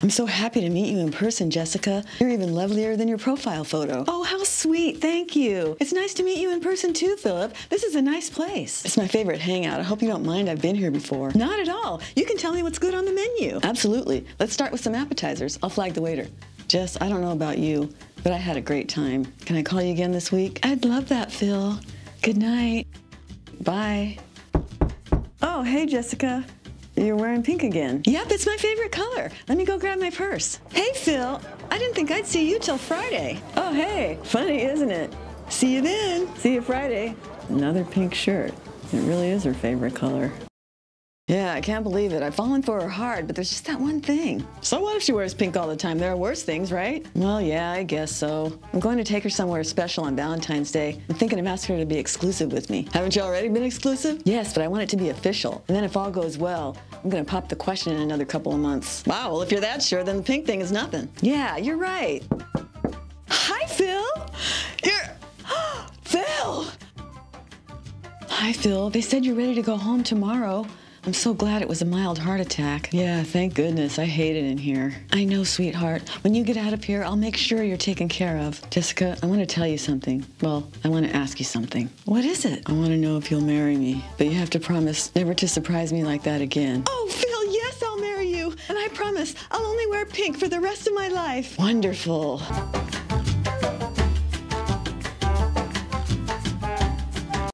I'm so happy to meet you in person, Jessica. You're even lovelier than your profile photo. Oh, how sweet. Thank you. It's nice to meet you in person too, Philip. This is a nice place. It's my favorite hangout. I hope you don't mind. I've been here before. Not at all. You can tell me what's good on the menu. Absolutely. Let's start with some appetizers. I'll flag the waiter. Jess, I don't know about you, but I had a great time. Can I call you again this week? I'd love that, Phil. Good night. Bye. Oh, hey, Jessica. You're wearing pink again. Yep, it's my favorite color. Let me go grab my purse. Hey, Phil. I didn't think I'd see you till Friday. Oh, hey. Funny, isn't it? See you then. See you Friday. Another pink shirt. It really is her favorite color. Yeah, I can't believe it. I've fallen for her hard, but there's just that one thing. So what if she wears pink all the time? There are worse things, right? Well, yeah, I guess so. I'm going to take her somewhere special on Valentine's Day. I'm thinking of asking her to be exclusive with me. Haven't you already been exclusive? Yes, but I want it to be official. And then if all goes well, I'm going to pop the question in another couple of months. Wow, well, if you're that sure, then the pink thing is nothing. Yeah, you're right. Hi, Phil. Phil! Hi, Phil. They said you're ready to go home tomorrow. I'm so glad it was a mild heart attack. Yeah, thank goodness. I hate it in here. I know, sweetheart. When you get out of here, I'll make sure you're taken care of. Jessica, I want to tell you something. Well, I want to ask you something. What is it? I want to know if you'll marry me, but you have to promise never to surprise me like that again. Oh, Phil, yes, I'll marry you. And I promise I'll only wear pink for the rest of my life. Wonderful.